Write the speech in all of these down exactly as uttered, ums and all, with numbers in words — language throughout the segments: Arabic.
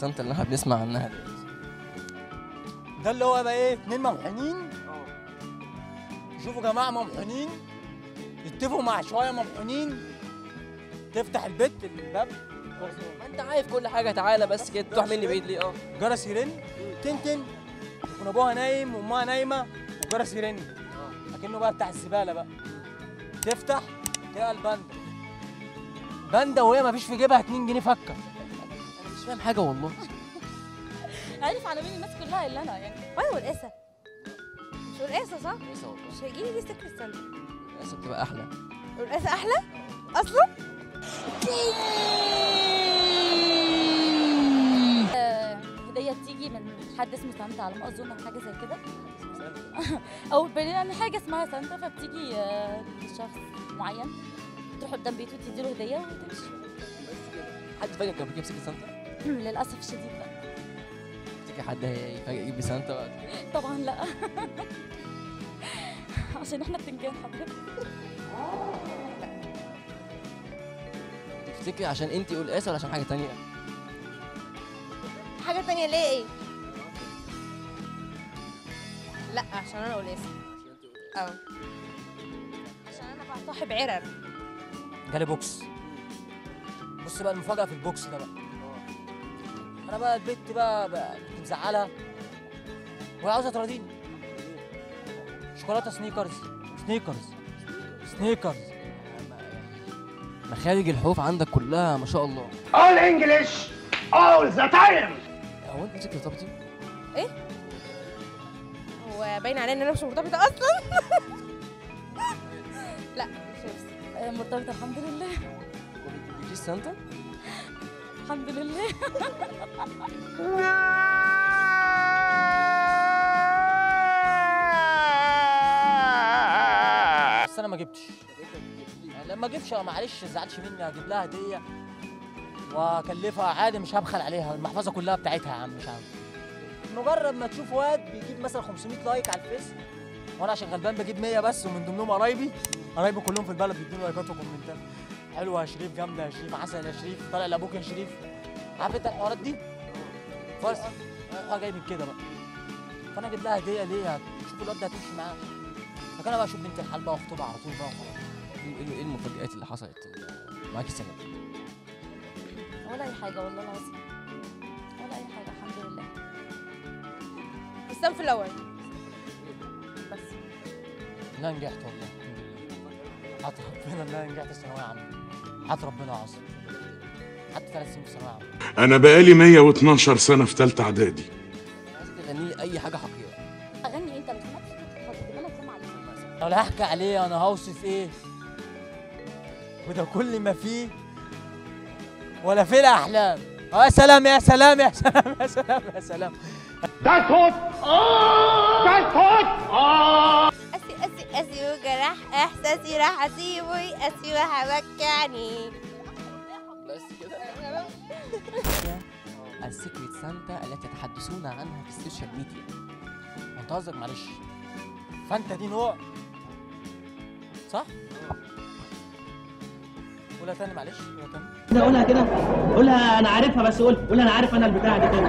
سانتا اللي احنا بنسمع عنها دي. ده اللي هو بقى ايه؟ اتنين ممحونين. شوفوا يا جماعه، ممحونين يتفقوا مع شويه ممحونين، تفتح البيت الباب. ما انت عارف كل حاجه، تعالى بس كده تروح مني بعيد ليه؟ اه جرس يرن تنتن، يكون ابوها نايم وامها نايمه وجرس يرن، لكنه بقى بتاع الزباله بقى. تفتح تلاقي الباندا باندا وهي ما فيش في جيبها اتنين جنيه فكه. انا مش فاهم حاجه والله. عارف على مين الناس كلها اللي انا يعني وانا والقاسه. مش والقاسه صح؟ والقاسه والله. مش هيجي لي دي السيكرت سانتا. والقاسه بتبقى احلى. والقاسه احلى؟ اصلا؟ هديه بتيجي من حد اسمه سانتا على ما اظن، حاجه زي كده. او يعني حاجه اسمها سانتا، فبتيجي لشخص معين، تروح قدام بيته تديله هديه وتمشي. حد فجأة كان بيجيب سيكرت سانتا؟ للاسف الشديد بقى. تفتكر حد هيفاجئ يجيب سانتا بقى؟ طبعا لا. عشان احنا بتنجان حضرتك. تفتكري عشان انتي قلقاسه ولا عشان حاجه ثانيه؟ حاجه ثانيه ليه ايه؟ لا عشان انا قلقاسه. اه عشان انا بصاحب عرر. جالي بوكس. بص بقى المفاجأة في البوكس ده بقى. أنا بقى البت بقى كنت مزعلها وهي عاوزة تراضيني. شوكولاتة سنيكرز سنيكرز سنيكرز. مخارج الحروف عندك كلها ما شاء الله. All English all the time. هو أنت نسيت مرتبطة؟ إيه؟ هو باين عليا إن أنا مش مرتبطة أصلاً. لا مش نفسي. مرتبطة الحمد لله. وبتجيبي سانتا؟ الحمد لله. بس انا ما جبتش. لما اجيبش معلش ما تزعلش مني، هجيب لها هديه واكلفها عادي، مش هبخل عليها، المحفظه كلها بتاعتها يا عم. مش عارف، مجرد ما تشوف واد بيجيب مثلا خمسمية لايك على الفيس، وانا عشان غلبان بجيب مية بس، ومن ضمنهم قرايبي قرايبي كلهم في البلد بيدوني لايكات وكومنتات. حلوه يا شريف، جامده يا شريف، عسل يا شريف، طالع لابوك يا شريف. عارف انت الحوارات دي؟ فارس اه جاي من كده بقى. فانا اجيب لها هديه ليه؟ شوف الواد ده هتمشي معاه. فكان بقى اشوف بنت الحال بقى واخطبها على طول بقى وخلاص. ايه المفاجآت اللي حصلت معاكي السنه دي؟ ولا اي حاجه والله العظيم. ولا اي حاجه الحمد لله. السنف الاول بس. لا نجحت والله. حط ربنا ان انا نجحت الثانويه عامه. حط ربنا عظيم. حتى ثلاث سنين في الثانويه عامه. انا بقالي مية واتناشر سنه في ثالثه اعدادي. عايزك تغني لي اي حاجه حقيقيه. اغني انت لو سمحت، خلي بالك سامع عليك. لو هحكي عليه انا هوصف ايه؟ وده كل ما فيه ولا في الاحلام. يا سلام يا سلام يا سلام يا سلام يا سلام. ده صوت اه ده صوت اه أسيو جراح إحساسي راح أسيبه يقاسي وهبكعني. بس كده. السيكرت سانتا التي تتحدثون عنها في السوشيال ميديا. أنت قصدك معلش فأنت دي نوع صح؟ قولها تاني معلش، قولها تاني. كده قولها كده، قولها أنا عارفها بس قول، قولها أنا عارف أنا البتاعة دي كده.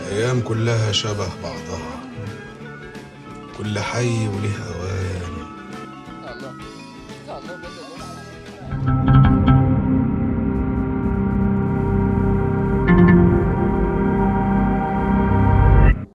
الأيام كلها شبه بعضها، كل حي وله هواه.